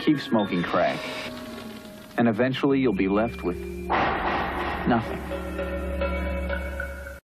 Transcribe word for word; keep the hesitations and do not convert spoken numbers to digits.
Keep smoking crack, and eventually you'll be left with nothing.